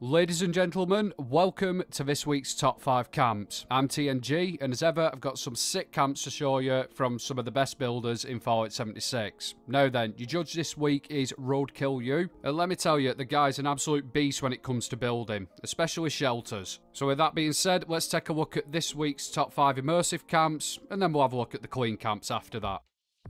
Ladies and gentlemen, welcome to this week's Top 5 Camps. I'm TNG, and as ever, I've got some sick camps to show you from some of the best builders in Fallout 76. Now then, your judge this week is Roadkill U, and let me tell you, the guy's an absolute beast when it comes to building, especially shelters. So with that being said, let's take a look at this week's Top 5 Immersive Camps, and then we'll have a look at the clean camps after that.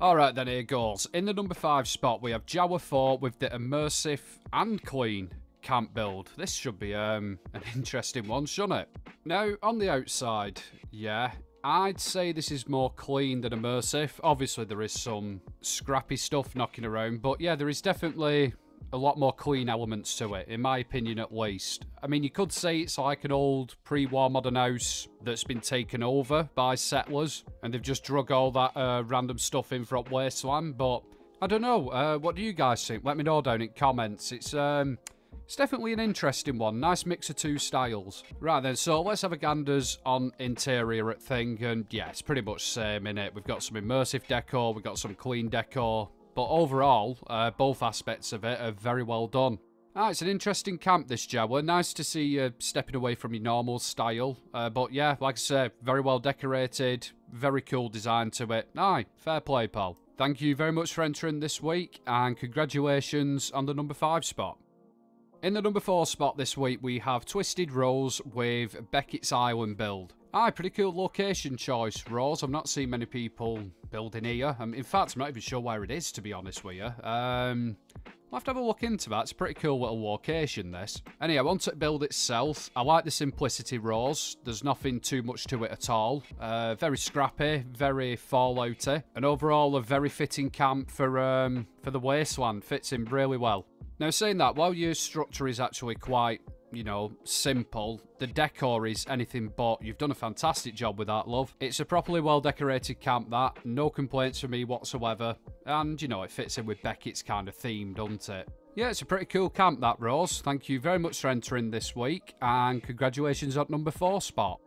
Alright then, here goes. In the number 5 spot, we have Jawa 4 with the Immersive and Clean Camp build. This should be an interesting one, shouldn't it? Now, on the outside, yeah, I'd say this is more clean than immersive. Obviously, there is some scrappy stuff knocking around, but yeah, there is definitely a lot more clean elements to it, in my opinion at least. I mean, you could say it's like an old pre-war modern house that's been taken over by settlers, and they've just drug all that random stuff in from Wasteland, but I don't know. What do you guys think? Let me know down in comments. It's definitely an interesting one. Nice mix of two styles. Right then, so let's have a ganders on interior at thing. And yeah, it's pretty much same, innit? We've got some immersive decor, we've got some clean decor. But overall, both aspects of it are very well done. Ah, it's an interesting camp, this Jawa. Nice to see you stepping away from your normal style. But yeah, like I say, very well decorated. Very cool design to it. Aye, fair play, pal. Thank you very much for entering this week. And congratulations on the number 5 spot. In the number 4 spot this week, we have Twisted Rose with Beckett's Island build. Aye, pretty cool location choice, Rose. I've not seen many people building here. In fact, I'm not even sure where it is, to be honest with you. I'll have to have a look into that. It's a pretty cool little location, this. Anyway, I want to build itself. I like the simplicity, Rose. There's nothing too much to it at all. Very scrappy, very Fallout-y. And overall, a very fitting camp for the Wasteland. Fits in really well. Now, saying that, while your structure is actually quite, you know, simple, the decor is anything but. You've done a fantastic job with that, love. It's a properly well-decorated camp, that. No complaints from me whatsoever. And, you know, it fits in with Beckett's kind of theme, doesn't it? Yeah, it's a pretty cool camp, that, Rose. Thank you very much for entering this week, and congratulations on number 4 spot.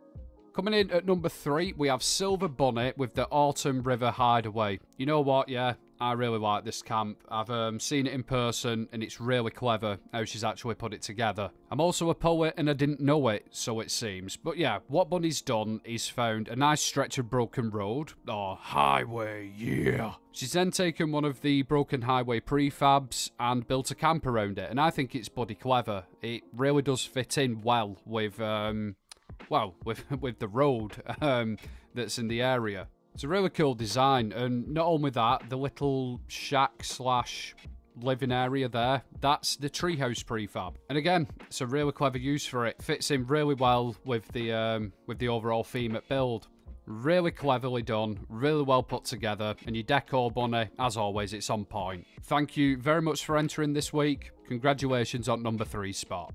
Coming in at number 3, we have Silver Bunny with the Autumn River Hideaway. You know what, yeah? I really like this camp. I've seen it in person, and it's really clever how she's actually put it together. I'm also a poet, and I didn't know it, so it seems. But yeah, what Bunny's done is found a nice stretch of broken road, or highway, yeah. She's then taken one of the broken highway prefabs and built a camp around it, and I think it's bloody clever. It really does fit in well with the road that's in the area. It's a really cool design, and not only that, the little shack slash living area there, that's the treehouse prefab. And again, it's a really clever use for it. Fits in really well with the overall theme at build. Really cleverly done, really well put together, and your decor, Bunny, as always, it's on point. Thank you very much for entering this week. Congratulations on number 3 spot.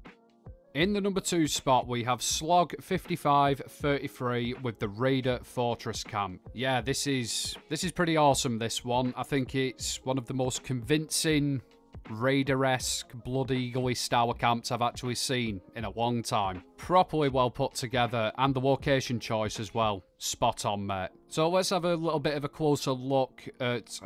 In the number 2 spot, we have Slog 5533 with the Raider Fortress Camp. Yeah, this is pretty awesome, this one. I think it's one of the most convincing Raider-esque, Blood Eagle-y style camps I've actually seen in a long time. Properly well put together, and the location choice as well. Spot on, mate. So let's have a little bit of a closer look at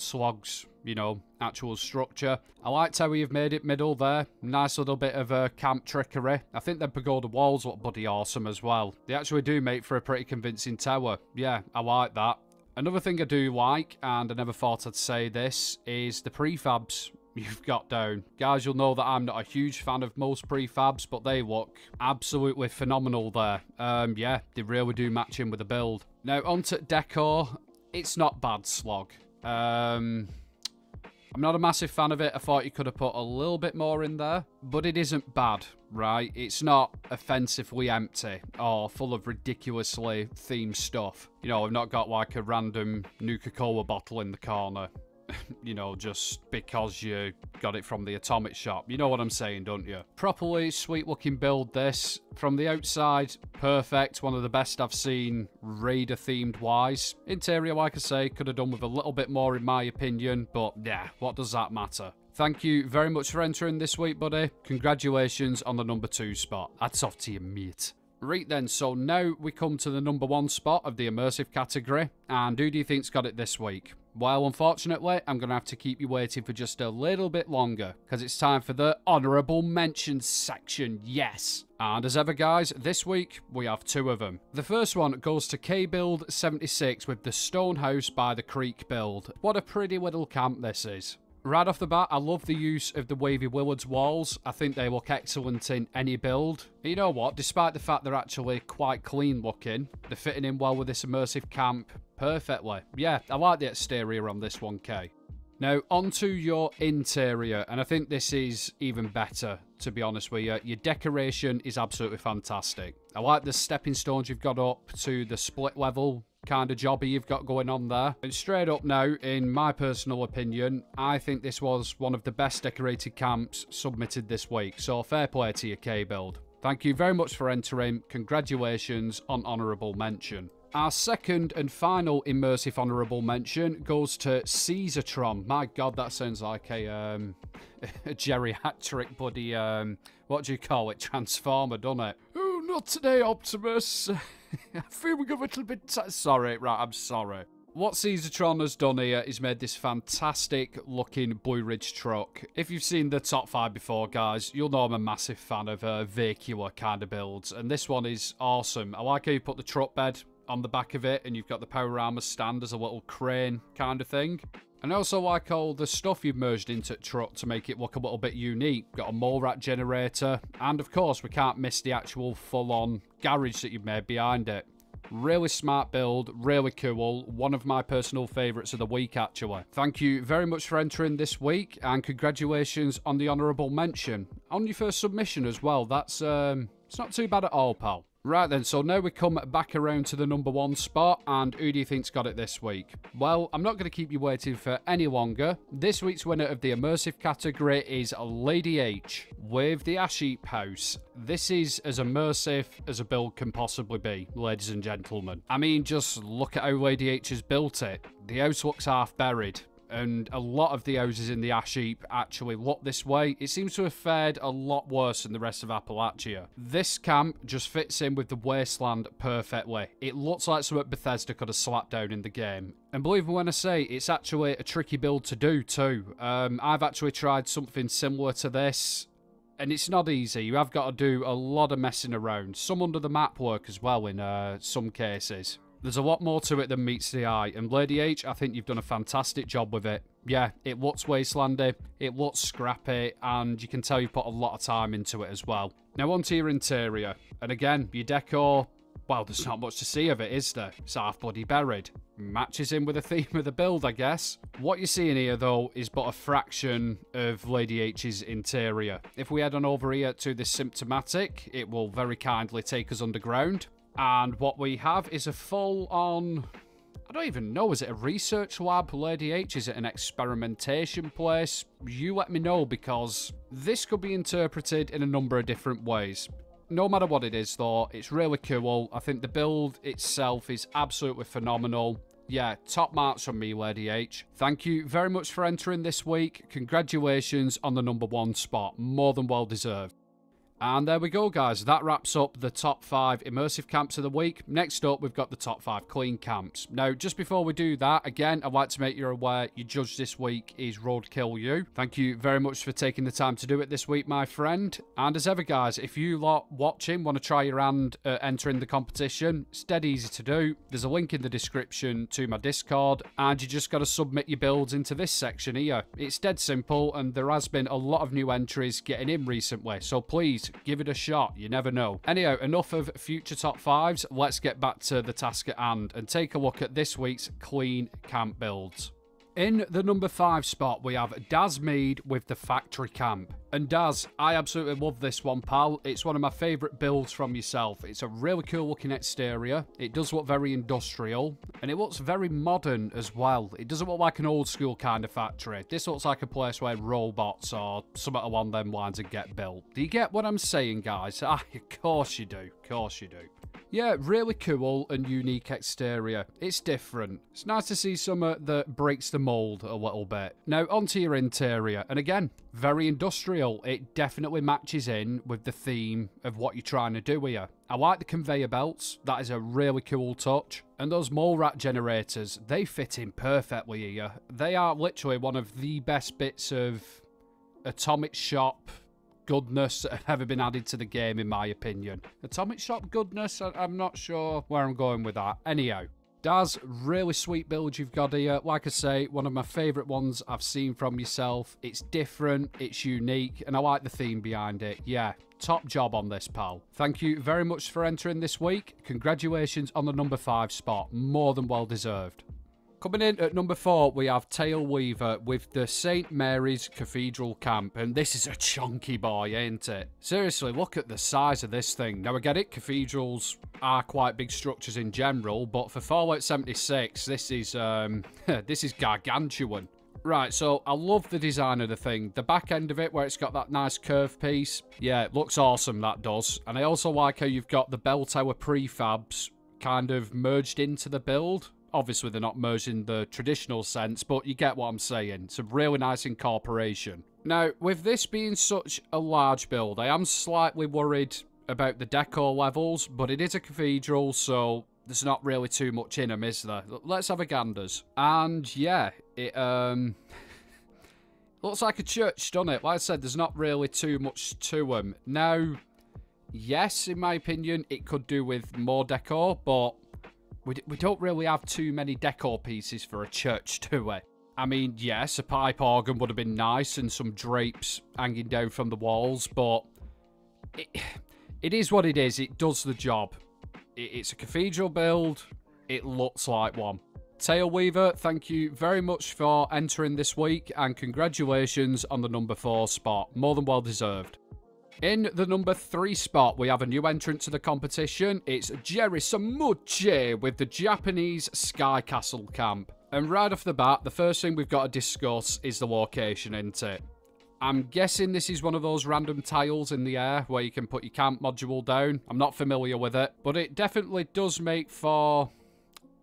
Slog's, you know, actual structure. I liked how you've made it middle there. Nice little bit of camp trickery. I think the Pagoda Walls look bloody awesome as well. They actually do make for a pretty convincing tower. Yeah, I like that. Another thing I do like, and I never thought I'd say this, is the prefabs you've got down. Guys, you'll know that I'm not a huge fan of most prefabs, but they look absolutely phenomenal there. Yeah, they really do match in with the build. Now, onto decor. It's not bad, Slog. I'm not a massive fan of it. I thought you could have put a little bit more in there, but it isn't bad, right? It's not offensively empty or full of ridiculously themed stuff. You know, I've not got like a random Nuka-Cola bottle in the corner, you know, just because you got it from the atomic shop. You know what I'm saying, don't you? Properly sweet looking build, this. From the outside, perfect. One of the best I've seen Raider themed wise. Interior, like I say, could have done with a little bit more in my opinion, but yeah, what does that matter? Thank you very much for entering this week, buddy. Congratulations on the number 2 spot. That's off to you, mate. Right then, so now we come to the number 1 spot of the immersive category, and who do you think's got it this week? Well, unfortunately, I'm going to have to keep you waiting for just a little bit longer, because it's time for the Honourable Mentions section, yes! And as ever, guys, this week, we have two of them. The first one goes to KBuild76 with the Stonehouse by the Creek build. What a pretty little camp this is. Right off the bat, I love the use of the Wavy Willow's walls. I think they look excellent in any build. And you know what? Despite the fact they're actually quite clean looking, they're fitting in well with this immersive camp perfectly. Yeah, I like the exterior on this 1K. Now, onto your interior, and I think this is even better, to be honest with you. Your decoration is absolutely fantastic. I like the stepping stones you've got up to the split level kind of jobby you've got going on there. And straight up now, in my personal opinion, I think this was one of the best decorated camps submitted this week. So fair play to your KBuild. Thank you very much for entering. Congratulations on Honourable Mention. Our second and final immersive honourable mention goes to Caesartron. My God, that sounds like a geriatric buddy, what do you call it, transformer, doesn't it? Oh, not today, Optimus. I'm feeling a little bit... sorry, right, I'm sorry. What Caesartron has done here is made this fantastic looking Blue Ridge truck. If you've seen the top 5 before, guys, you'll know I'm a massive fan of vehicular kind of builds, and this one is awesome. I like how you put the truck bed on the back of it, and you've got the power armor stand as a little crane kind of thing. And I also like all the stuff you've merged into the truck to make it look a little bit unique. Got a mole rat generator, and of course we can't miss the actual full-on garage that you've made behind it. Really smart build, really cool, one of my personal favourites of the week actually. Thank you very much for entering this week, and congratulations on the honourable mention. On your first submission as well, that's it's not too bad at all, pal. Right then, so now we come back around to the number one spot, and who do you think's got it this week? Well, I'm not going to keep you waiting for any longer. This week's winner of the immersive category is Lady H with the Ash Heap House. This is as immersive as a build can possibly be, ladies and gentlemen. I mean, just look at how Lady H has built it. The house looks half buried, and a lot of the houses in the ash heap actually look this way. It seems to have fared a lot worse than the rest of Appalachia. This camp just fits in with the wasteland perfectly. It looks like something Bethesda could have slapped down in the game. And believe me when I say, it's actually a tricky build to do too. I've actually tried something similar to this, and it's not easy. You have got to do a lot of messing around. Some under the map work as well in some cases. There's a lot more to it than meets the eye, and Lady H, I think you've done a fantastic job with it. Yeah, it looks wastelandy, it looks scrappy, and you can tell you put a lot of time into it as well. Now onto your interior, and again, your decor, well, there's not much to see of it, is there? It's half bloody buried. Matches in with the theme of the build, I guess. What you're seeing here, though, is but a fraction of Lady H's interior. If we head on over here to the symptomatic, it will very kindly take us underground. And what we have is a full-on, I don't even know, is it a research lab, Lady H? Is it an experimentation place? You let me know, because this could be interpreted in a number of different ways. No matter what it is, though, it's really cool. I think the build itself is absolutely phenomenal. Yeah, top marks from me, Lady H. Thank you very much for entering this week. Congratulations on the number one spot. More than well deserved. And there we go, guys. That wraps up the top 5 immersive camps of the week. Next up, we've got the top 5 clean camps. Now, just before we do that, again, I'd like to make you aware your judge this week is Roadkill U. Thank you very much for taking the time to do it this week, my friend. And as ever, guys, if you lot watching want to try your hand at entering the competition, it's dead easy to do. There's a link in the description to my Discord, and you just got to submit your builds into this section here. It's dead simple, and there has been a lot of new entries getting in recently, so please, give it a shot, you never know. Anyhow, enough of future top 5s, let's get back to the task at hand and take a look at this week's clean camp builds. In the number 5 spot, we have Daz Mead with the Factory Camp. And Daz, I absolutely love this one, pal. It's one of my favourite builds from yourself. It's a really cool looking exterior. It does look very industrial, and it looks very modern as well. It doesn't look like an old school kind of factory. This looks like a place where robots or something along them lines would get built. Do you get what I'm saying, guys? Ah, of course you do. Of course you do. Yeah, really cool and unique exterior. It's different. It's nice to see something that breaks the mould a little bit. Now, onto your interior. And again, very industrial. It definitely matches in with the theme of what you're trying to do here. I like the conveyor belts. That is a really cool touch. And those mole rat generators, they fit in perfectly here. They are literally one of the best bits of Atomic Shop goodness that have ever been added to the game, in my opinion. Atomic Shop goodness, I'm not sure where I'm going with that. Anyhow, Daz, really sweet build you've got here. Like I say, one of my favourite ones I've seen from yourself. It's different, it's unique, and I like the theme behind it. Yeah, top job on this, pal. Thank you very much for entering this week. Congratulations on the number 5 spot. More than well deserved. Coming in at number 4, we have Tailweaver with the St. Mary's Cathedral Camp. And this is a chunky boy, ain't it? Seriously, look at the size of this thing. Now, I get it, cathedrals are quite big structures in general, but for Fallout 76, this is, this is gargantuan. Right, so I love the design of the thing. The back end of it where it's got that nice curve piece. Yeah, it looks awesome, that does. And I also like how you've got the bell tower prefabs kind of merged into the build. Obviously, they're not merged in the traditional sense, but you get what I'm saying. It's a really nice incorporation. Now, with this being such a large build, I am slightly worried about the decor levels, but it is a cathedral, so there's not really too much in them, is there? Let's have a ganders. And, yeah, it looks like a church, doesn't it? Like I said, there's not really too much to them. Now, yes, in my opinion, it could do with more decor, but we don't really have too many decor pieces for a church, do we? I mean, yes, a pipe organ would have been nice and some drapes hanging down from the walls, but it is what it is. It does the job. It's a cathedral build. It looks like one. Tailweaver, thank you very much for entering this week, and congratulations on the number 4 spot. More than well deserved. In the number 3 spot, we have a new entrant to the competition. It's Jerry Samuchi with the Japanese Sky Castle Camp. And right off the bat, the first thing we've got to discuss is the location, isn't it? I'm guessing this is one of those random tiles in the air where you can put your camp module down. I'm not familiar with it, but it definitely does make for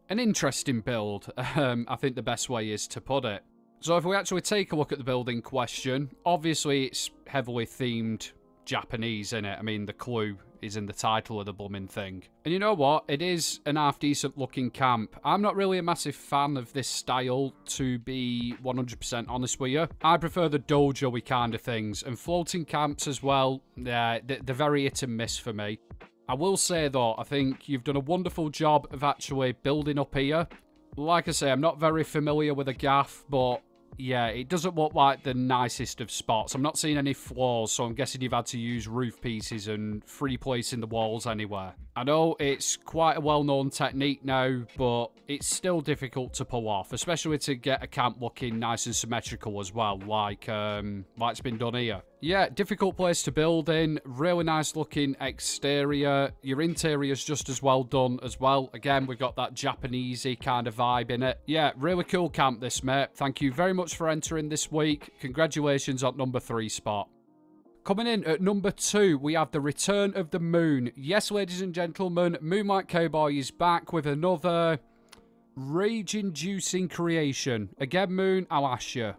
an interesting build. I think the best way is to put it. So if we actually take a look at the build in question, obviously it's heavily themed Japanese, in it. I mean, the clue is in the title of the blooming thing. And you know what? It is an half-decent looking camp. I'm not really a massive fan of this style, to be 100% honest with you. I prefer the dojo-y kind of things, and floating camps as well. Yeah, they're very hit and miss for me. I will say though, I think you've done a wonderful job of actually building up here. Like I say, I'm not very familiar with a gaff, but yeah, it doesn't look like the nicest of spots. I'm not seeing any floors, so I'm guessing you've had to use roof pieces and free placing the walls anywhere. I know it's quite a well-known technique now, but it's still difficult to pull off, especially to get a camp looking nice and symmetrical as well, like it's been done here. Yeah, difficult place to build in, really nice looking exterior. Your interior's just as well done as well. Again, we've got that Japanesey kind of vibe in it. Yeah, really cool camp this, mate. Thank you very much for entering this week. Congratulations on number 3 spot. Coming in at number 2, we have The Return of the Moon. Yes, ladies and gentlemen, Moonlight Cowboy is back with another rage-inducing creation. Again, Moon, I'll ask you.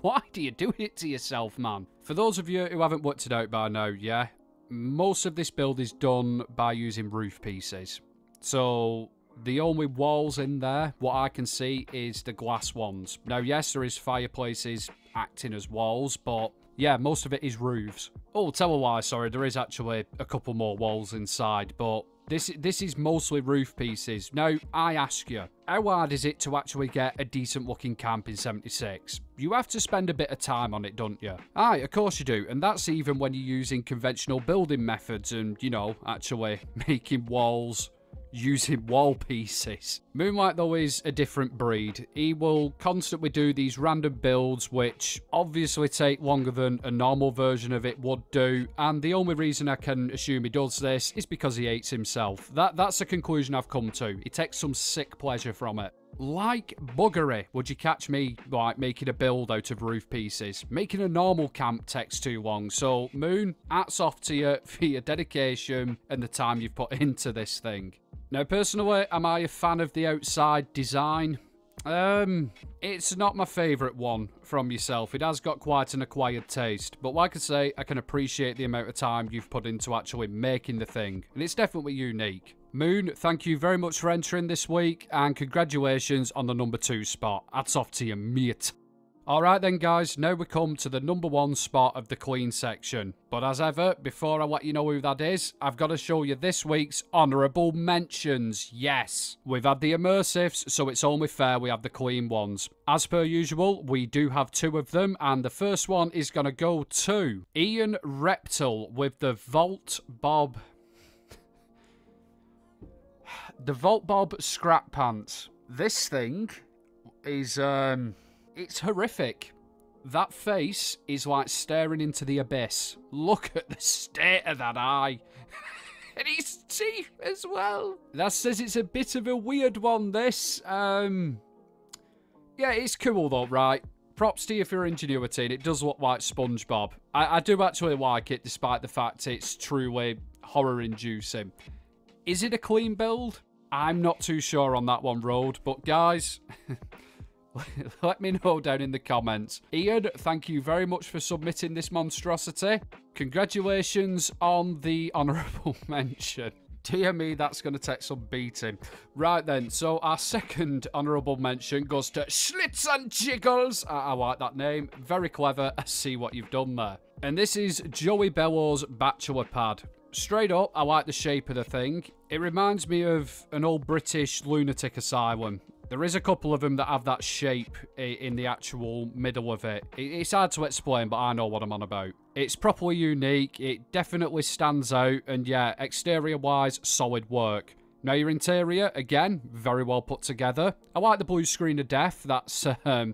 Why do you do it to yourself, man? For those of you who haven't worked it out by now, yeah, most of this build is done by using roof pieces. So the only walls in there, what I can see, is the glass ones. Now, yes, there is fireplaces acting as walls, but yeah, most of it is roofs. Oh, tell a lie, sorry, there is actually a couple more walls inside, but this is mostly roof pieces. Now, I ask you, how hard is it to actually get a decent looking camp in 76? You have to spend a bit of time on it, don't you? Aye, of course you do. And that's even when you're using conventional building methods and, you know, actually making walls, use him wall pieces. Moonlight though is a different breed. He will constantly do these random builds which obviously take longer than a normal version of it would do, and the only reason I can assume he does this is because he hates himself. That's a conclusion I've come to. He takes some sick pleasure from it. Like buggery, would you catch me like making a build out of roof pieces? Making a normal camp takes too long, so Moon, hats off to you for your dedication and the time you've put into this thing. Now personally, am I a fan of the outside design? It's not my favourite one from yourself. It has got quite an acquired taste, but like I say, I can appreciate the amount of time you've put into actually making the thing, and it's definitely unique. Moon, thank you very much for entering this week, and congratulations on the number 2 spot. Hats off to you, mate. Alright then guys, now we come to the number 1 spot of the clean section. But as ever, before I let you know who that is, I've got to show you this week's honourable mentions. Yes, we've had the immersives, so it's only fair we have the clean ones. As per usual, we do have 2 of them, and the first one is going to go to Ian Reptile with the Vault Bob... The Vault Bob Scrap Pants. This thing is, it's horrific. That face is like staring into the abyss. Look at the state of that eye. And his teeth as well. That says it's a bit of a weird one, this. Yeah, it's cool though, right? Props to you for your ingenuity, and it does look like SpongeBob. I do actually like it, despite the fact it's truly horror-inducing. Is it a clean build? I'm not too sure on that one, Road. But guys, let me know down in the comments. Ian, thank you very much for submitting this monstrosity. Congratulations on the honourable mention. Dear me, that's going to take some beating. Right then, so our second honourable mention goes to Schlitz and Jiggles. I like that name. Very clever. I see what you've done there. And this is Joey Bellows' Bachelor Pad. Straight up, I like the shape of the thing. It reminds me of an old British lunatic asylum. There is a couple of them that have that shape in the actual middle of it. It's hard to explain, but I know what I'm on about. It's properly unique. It definitely stands out. And yeah, exterior-wise, solid work. Now your interior, again, very well put together. I like the blue screen of death. That's a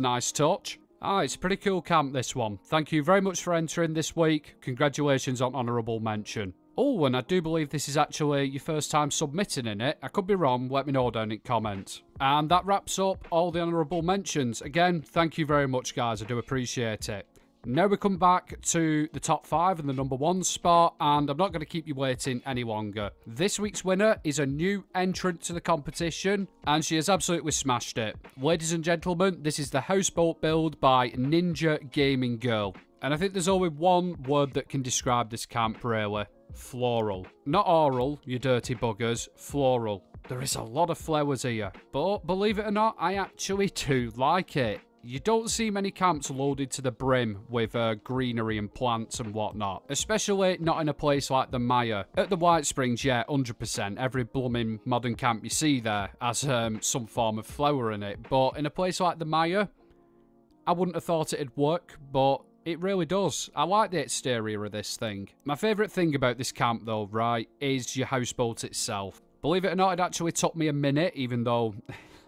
nice touch. Ah, it's a pretty cool camp, this one. Thank you very much for entering this week. Congratulations on honourable mention. Oh, and I do believe this is actually your first time submitting in it. I could be wrong. Let me know down in comments. And that wraps up all the honourable mentions. Again, thank you very much, guys. I do appreciate it. Now we come back to the top 5 and the number 1 spot, and I'm not going to keep you waiting any longer. This week's winner is a new entrant to the competition, and she has absolutely smashed it. Ladies and gentlemen, this is the houseboat build by NinjaGam3rGirl. And I think there's only one word that can describe this camp, really. Floral. Not oral, you dirty buggers. Floral. There is a lot of flowers here, but believe it or not, I actually do like it. You don't see many camps loaded to the brim with greenery and plants and whatnot, especially not in a place like the Mire. At the White Springs, yeah, 100%. Every blooming modern camp you see there has some form of flower in it, but in a place like the Mire, I wouldn't have thought it'd work, but it really does. I like the exterior of this thing. My favourite thing about this camp, though, right, is your houseboat itself. Believe it or not, it actually took me a minute, even though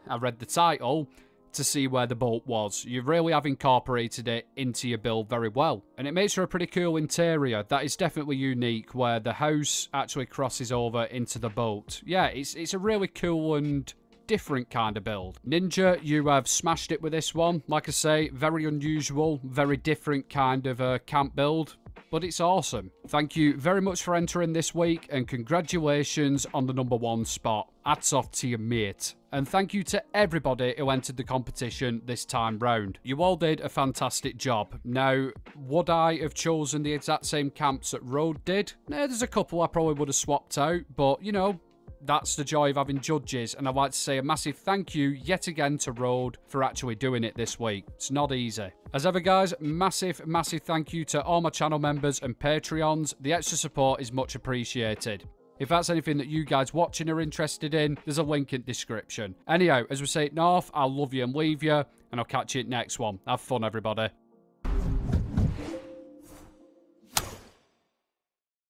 I read the title, to see where the boat was. You really have incorporated it into your build very well, and it makes for a pretty cool interior that is definitely unique, where the house actually crosses over into the boat. Yeah, it's a really cool and different kind of build. Ninja, you have smashed it with this one. Like I say, very unusual, very different kind of camp build, but it's awesome. Thank you very much for entering this week, and congratulations on the number 1 spot. Hats off to you, mate. And thank you to everybody who entered the competition this time round. You all did a fantastic job. Now, would I have chosen the exact same camps that Road did? Nah, there's a couple I probably would have swapped out, but, you know, that's the joy of having judges, and I'd like to say a massive thank you yet again to Road for actually doing it this week. It's not easy. As ever, guys, massive, massive thank you to all my channel members and Patreons. The extra support is much appreciated. If that's anything that you guys watching are interested in, there's a link in the description. Anyhow, as we say it north, I'll love you and leave you, and I'll catch you in the next one. Have fun, everybody.